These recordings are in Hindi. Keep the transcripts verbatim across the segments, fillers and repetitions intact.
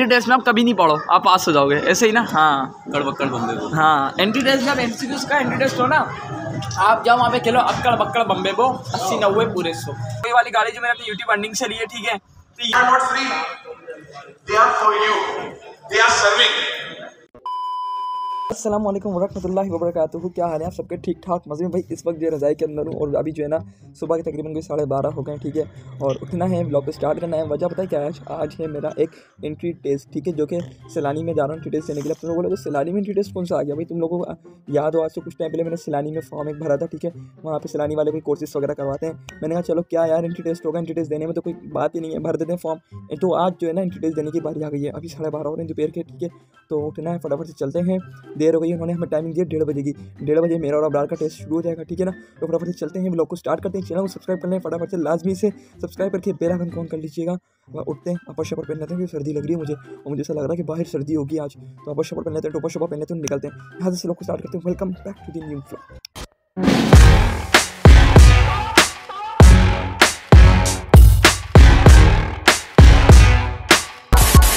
एंटी टेस्ट में आप कभी नहीं पढ़ो, आप पास हो जाओगे ऐसे ही ना। हाँ गड़बक्कड़ बम्बे को, हाँ एंटी टेस्ट में आप एमसीक्यूज का एंटी टेस्ट हो ना, आप जाओ वहाँ पे खेलो अक्कड़ बक्कड़ बम्बे को, अस्सी नब्बे पूरे सौ। कोई वाली गाड़ी जो मैंने अपनी यूट्यूब अर्निंग से ली है, ठीक है, अस्सलामु अलैकुम वरहमतुल्लाहि वबरकातुहू। क्या हाल है आप सबके? ठीक ठाक मज़े में। भाई इस वक्त जो है रज़ाई के अंदर हूँ और अभी जो है ना सुबह के तकरीबन कोई साढ़े बारह हो गए, ठीक है, और उठना है, ब्लॉग स्टार्ट करना है। वजह पता है क्या है? आज है मेरा एक एंट्री टेस्ट, ठीक है, जो कि सैलानी में जा रहा हूँ एंट्री टेस्ट देने के लिए। तुम लोगों को लगे सैलानी में एंट्री टेस्ट कौन सा आ गया? भाई तुम लोगों को याद हो आज से कुछ टाइम पहले मैंने सैलानी में फॉर्म एक भरा था, ठीक है, वहाँ पर सैलानी वाले कोई कोर्सेज़ वगैरह करवाते हैं। मैंने कहा चलो क्या यार एंट्री टेस्ट होगा, एंट्री टेस्ट देने में तो कोई बात ही नहीं है, भर देते हैं फॉर्म। तो आज जो है ना एंट्री टेस्ट देने की बारी आ गई है। अभी साढ़े बारह हो रहे हैं दोपहर के, ठीक है, तो उठना है, फटाफट से चलते हैं। देर हो गई, उन्होंने हमें टाइमिंग दिया डेढ़ बजे की। डेढ़ बजे मेरा और अब्रार का टेस्ट शुरू हो जाएगा, ठीक है ना। तो फटाफट से चलते हैं, ब्लॉग को स्टार्ट करते हैं। चैनल को सब्सक्राइब कर लें फटाफट से, लाजमी से सब्सक्राइब करके बेल आइकन को ऑन कर लीजिएगा। उठते हैं, अपर शपर पहन लेते हैं, सर्दी लग रही है मुझे और मुझे ऐसा लग रहा है कि बाहर सर्दी होगी आज, तो अपर शपर पहन लेते हैं, टोपर शपर पहन लेते हैं, निकलते हैं यहाँ से। लोग को स्टार्ट करते हैं। Welcome back to the new vlog.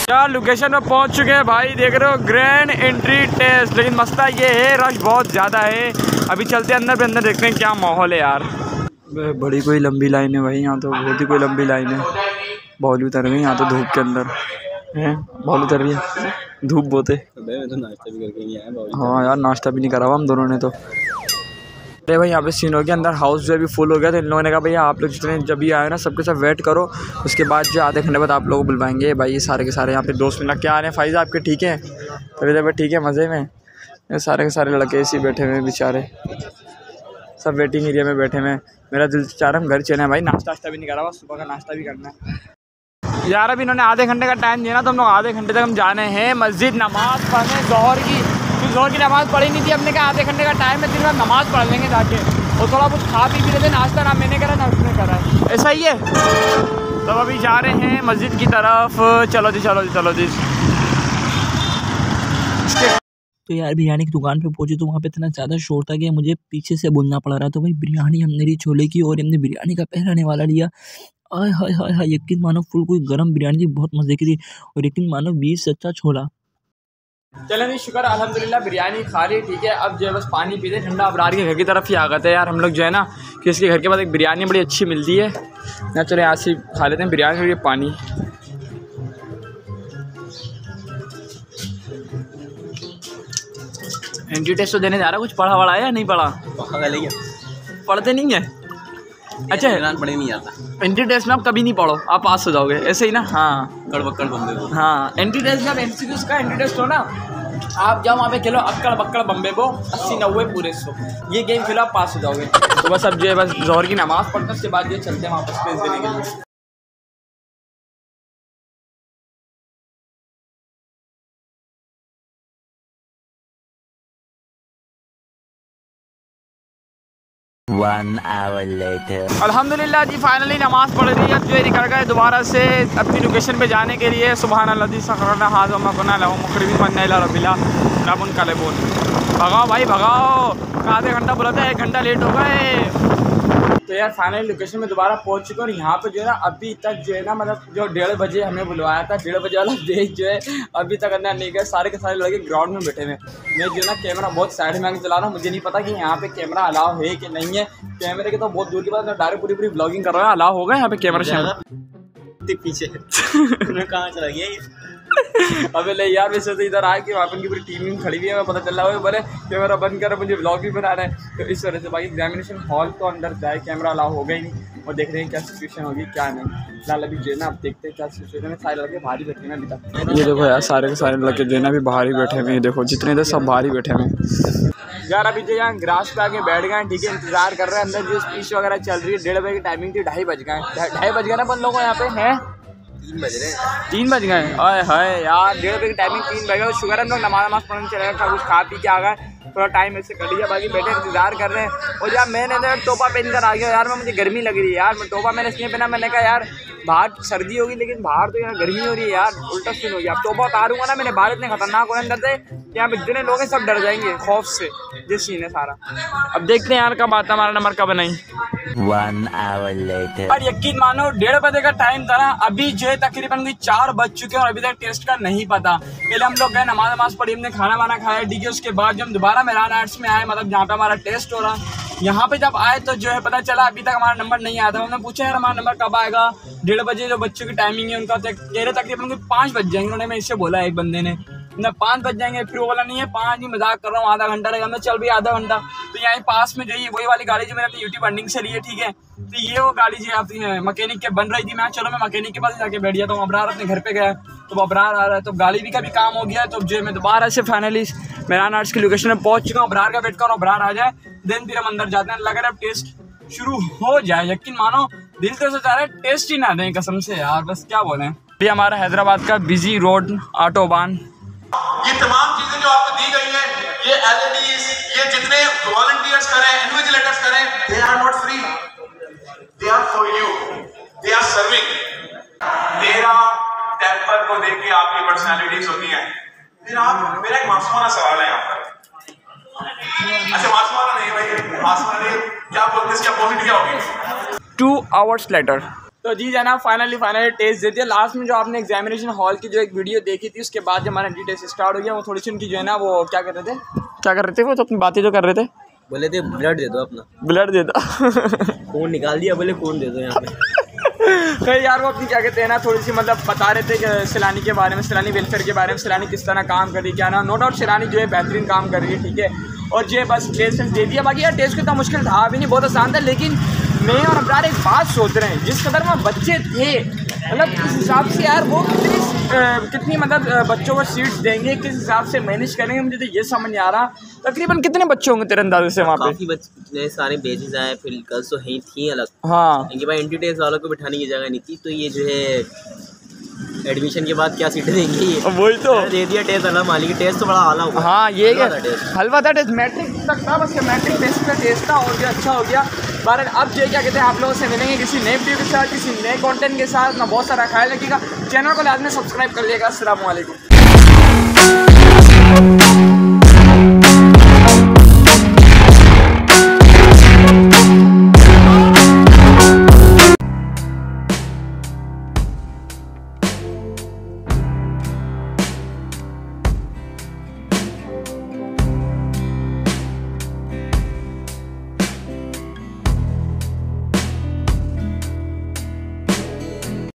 यार लोकेशन में पहुंच चुके हैं भाई, देख रहे हो ग्रैंड एंट्री टेस्ट। लेकिन मसला ये है रश बहुत ज़्यादा है। अभी चलते हैं अंदर पे, अंदर देखते हैं क्या माहौल है। यार बड़ी कोई लंबी लाइन है भाई, यहाँ तो बहुत ही कोई लंबी लाइन है। बॉल उतर गई यहाँ तो धूप के अंदर है, बॉल उतर गई धूप बहुत है। हाँ यार नाश्ता भी नहीं करा हुआ हम दोनों ने। तो अरे भाई यहाँ पे सीनों के अंदर हाउस जो है अभी फुल हो गया, तो इन लोगों ने कहा भैया आप लोग जितने जब भी आए ना सबके साथ वेट करो, उसके बाद जो आधे घंटे बाद आप लोगों को बुलवाएंगे। भाई ये सारे के सारे यहाँ पे दोस्त मिला क्या आ रहे हैं। फ़ायदा आपके ठीक है? तभी तभी ठीक है मज़े में। सारे के सारे लड़के इसी बैठे हुए बेचारे, सब वेटिंग एरिया में बैठे हुए। मेरा दिल चाह रहा हम घर चले हैं भाई, नाश्ता वाश्ता भी नहीं करा हुआ, सुबह का नाश्ता भी करना है। यार अभी इन्होंने आधे घंटे का टाइम दिया ना, तो हम लोग आधे घंटे तक हम जाने हैं मस्जिद नमाज़ पढ़ने जोहर की। जोर की नमाज़ पढ़ी नहीं थी, हमने कहा आधे घंटे का टाइम है, दिन में नमाज़ पढ़ लेंगे जाके और थोड़ा कुछ खा पी भी लेते। नाश्ता ना मैंने करा ना उसने करा, ऐसा ही है। तब तो अभी जा रहे हैं मस्जिद की तरफ। चलो जी चलो जी चलो जी। तो यार बिरयानी की दुकान पे पहुंचे तो वहाँ पे इतना ज़्यादा शोर था कि मुझे पीछे से बोलना पड़ रहा। तो भाई बिरयानी हमने ली छोले की और हमने बिरयानी का पहनाने वाला लिया। आय हाय हाय हाय, यकीन मानो फुल कोई गर्म बिरयानी थी, बहुत मज़े की थी, और यकीन मानो बीस से अच्छा छोला। चले जी शुक्र अल्हम्दुलिल्लाह बिरयानी खा ली, ठीक है। अब जो है बस पानी पीते ठंडा। अबरार के घर की तरफ ही आ गए थे यार हम लोग जो है ना, कि इसके घर के पास एक बिरयानी बड़ी अच्छी मिलती है ना, चलो यहाँ से खा लेते हैं बिरयानी और ये पानी। एंट्री टेस्ट तो देने जा रहा, कुछ पढ़ा वढ़ा है या नहीं पढ़ा? पढ़ते नहीं है अच्छा, हैरान पढ़े नहीं आता। एंट्री टेस्ट में आप कभी नहीं पढ़ो, आप पास हो जाओगे ऐसे ही ना। हाँ गड़बक्कड़ बम्बे को, हाँ एंट्री टेस्ट में आप एमसीक्यूज का एंट्री टेस्ट हो ना, आप जाओ वहाँ पे खेलो अक्कड़ बक्कड़ बम्बे को, अस्सी नब्बे पूरे सौ, ये गेम खेलो आप पास हो जाओगे। तो बस अब जो है बस जोहर की नमाज़ पढ़ते उसके बाद ये चलते हैं वापस टेस्ट देने के लिए। अल्हम्दुलिल्लाह जी फाइनली नमाज़ पढ़ रही है। अब जो है निकल गए दोबारा से अपनी लोकेशन पे जाने के लिए। सुबहान अल्लाजी सखरना हाज़ो मकना लहु मुकरिबी मन इला रब्बिला रब्बुन कलबुन। भगाओ भाई भगाओ, आधे घंटा बोला था, एक घंटा लेट हो गए। तो यार फाइनली लोकेशन में दोबारा पहुंच चुके और यहाँ पे जो है ना अभी तक जो है ना मतलब जो डेढ़ बजे हमें बुलवाया था, डेढ़ बजे वाला देश जो है अभी तक अंदर नहीं गए। सारे के सारे लड़के ग्राउंड में बैठे हुए हैं। मैं जो है ना कैमरा बहुत साइड में आगे चला रहा हूँ, मुझे नहीं पता कि यहाँ पे कैमरा अलाव है कि नहीं है। कैमरे के तो बहुत दूर की बात, मैं डायरेक्ट पूरी पूरी ब्लॉगिंग कर रहा है। अलाव होगा यहाँ पे कैमरा शैमरा पीछे कहाँ चला गया? अबे ले यार वैसे तो इधर आया कि वहाँ पर पूरी टीम में खड़ी हुई है, मैं पता चल रहा है बोले कैमरा बंद कर, मुझे ब्लॉग भी बनाना है। तो इस वजह से भाई एग्जामिनेशन हॉल तो अंदर जाए कैमरा अलाउ होगा ही नहीं, और देख रहे हैं क्या सिचुएशन होगी क्या नहीं। फिलहाल अभी जो है ना आप देखते हैं क्या सिचुएशन है। सारे लड़के बाहर ही बैठे हैं अभी तक। ये देखो यार सारे के सारे लड़के जो है ना अभी बाहर ही बैठे हुए हैं, देखो जितने इधर सब बाहर ही बैठे हैं। यार अभी जो यहाँ ग्रास पे आके बैठ गए, ठीक है, इंतजार कर रहे हैं। अंदर जो स्पीच वगैरह चल रही है, डेढ़ बजे की टाइमिंग थी, ढाई बज गए ढाई बज गए ना अपन लोगों यहाँ पे हैं, तीन बज रहे हैं तीन बज गए। हाय हाय यार डेढ़ बजे की टाइमिंग तीन बज गए। शुगर हम लोग नमाज नमाज पढ़ने चले गए, कुछ खा पी के आ गए। थोड़ा टाइम ऐसे कर लिया, बाकी बैठे इंतजार कर रहे हैं। और यार मैंने तो टोपा पहनकर आ गया यार, मैं मुझे गर्मी लग रही है यार। मैं टोपा मैंने इसलिए पहना, मैंने कहा यार बाहर सर्दी होगी लेकिन बाहर तो यार गर्मी हो रही है यार, उल्टा सीन हो गया। अब टोपा उतारूंगा ना, मेरे बाल इतने खतरनाक होने अंदर से, यहाँ पे जितने लोग हैं सब डर जाएंगे खौफ से, ये सीन है सारा। अब देखते हैं यार कब आता हमारा नंबर, कब नहीं। One hour later. और यकीन मानो डेढ़ बजे का टाइम था ना, अभी जो है तकरीबन कोई चार बज चुके हैं और अभी तक टेस्ट का नहीं पता। पहले हम लोग गए नमाज नमाज पढ़ी, हमने खाना वाना खाया ठीक है। उसके बाद जब दोबारा मेलान आर्ट्स में आए, मतलब जहाँ पे हमारा टेस्ट हो रहा, यहाँ पे जब आए तो जो है पता चला अभी तक हमारा नंबर नहीं आया था। हमने पूछा यार हमारा नंबर कब आएगा, डेढ़ बजे जो बच्चों की टाइमिंग है उनका, कह रहे तकरीबन कोई पाँच बज जाएंगे। उन्होंने मैं इससे बोला एक बंदे ने ना पाँच बज जाएंगे, फिर वो वाला नहीं है पाँच ही, मजाक कर रहा हूँ आधा घंटा लगेगा। मैं चल भी आधा घंटा, तो यहाँ पास में जो है वही वाली गाड़ी जो मैंने अपनी यूट्यूब अर्निंग से ली है ठीक है। तो ये वो गाड़ी जो है मकैनिक के बन रही थी, मैं चलो मैं मकैनिक के पास जाके बैठ गया। तो अबरार अपने घर पे गया, तो अबरार आ रहा है, तो गाड़ी भी का भी काम हो गया। तो जो मैं दोबारा से फाइनली मेलान आर्ट्स की लोकेशन में पहुँच चुका हूँ, अबरार का वेट कर रहा हूँ अबरार आ जाए, देन फिर हम अंदर जाते हैं। लग रहा है अब टेस्ट शुरू हो जाए, यकीन मानो दिल तो सोचा रहा है टेस्ट ही ना दें कसम से यार, बस क्या बोलें। अभी हमारा हैदराबाद का बिजी रोड ऑटोबान, ये तमाम चीजें जो आपको दी गई हैं, ये एलईडीज़, ये जितने वॉलंटियर्स करें, इन्विजिलेटर्स करें, they are not free, they are for you, they are serving। तेरा टेम्पर को देख के आपकी पर्सनालिटीज होती हैं। फिर आप, मेरा एक मासूमाना सवाल है यहाँ पर। अच्छा मासूमाना नहीं भाई, मासूमाना नहीं, क्या बोलते हैं इसकी अपोजिट क्या होगी? Two hours later। तो जी जनाब फाइनली फाइनली टेस्ट देती है। लास्ट में जो आपने एग्जामिनेशन हॉल की जो एक वीडियो देखी थी, उसके बाद जब हमारा एंट्री टेस्ट स्टार्ट हो गया, वो थोड़ी सी उनकी जो है ना वो क्या कर रहे थे क्या कर रहे थे वो तो अपनी बातें जो कर रहे थे, बोले थे ब्लड दे दो, अपना ब्लड दे दो, खून निकाल दिया, बोले खून दे दो यहाँ पे। तो यार वो अपनी क्या कहते हैं ना थोड़ी सी मतलब बता रहे थे कि सैलानी के बारे में, सैलानी वेलफेयर के बारे में, सैलानी किस तरह काम कर रही है क्या ना। नो डाउट सैलानी जो है बेहतरीन काम कर रही है ठीक है। और जो बस टेस्ट दे दिया, बाकी यार टेस्ट कितना मुश्किल था अभी नहीं, बहुत आसान था। लेकिन मैं और अबरार एक बात सोच रहे हैं, जिस कदर वहाँ बच्चे थे मतलब किस हिसाब से यार वो कितनी कितनी मतलब बच्चों को सीट्स देंगे, किस हिसाब से मैनेज करेंगे, मुझे तो ये समझ नहीं आ रहा। तकरीबन कितने बच्चे होंगे तेरे अंदाजे से वहाँ पे? बच्चे सारे बेचेज आए, फिर गर्ल्स तो ही थी अलग, हाँ इनके पास एंट्री टेस्ट वालों को बिठाने की जगह नहीं थी। तो ये जो है एडमिशन के बाद क्या सीटें देंगी, वही तो दे दिया टेस्ट अला माली की। टेस्ट तो बड़ा आला हुआ, हाँ ये हलवा था टेस्ट, मैट्रिक तक था बस, मैट्रिक टेस्ट का टेस्ट था और क्या अच्छा हो गया। बहरहाल अब जो क्या कहते हैं आप लोगों से मिलेंगे किसी नए वीडियो के साथ, किसी नए कंटेंट के साथ, ना बहुत सारा ख्याल रखिएगा, चैनल को लाजमी सब्सक्राइब कर लिएगा। अस्सलाम वालेकुम।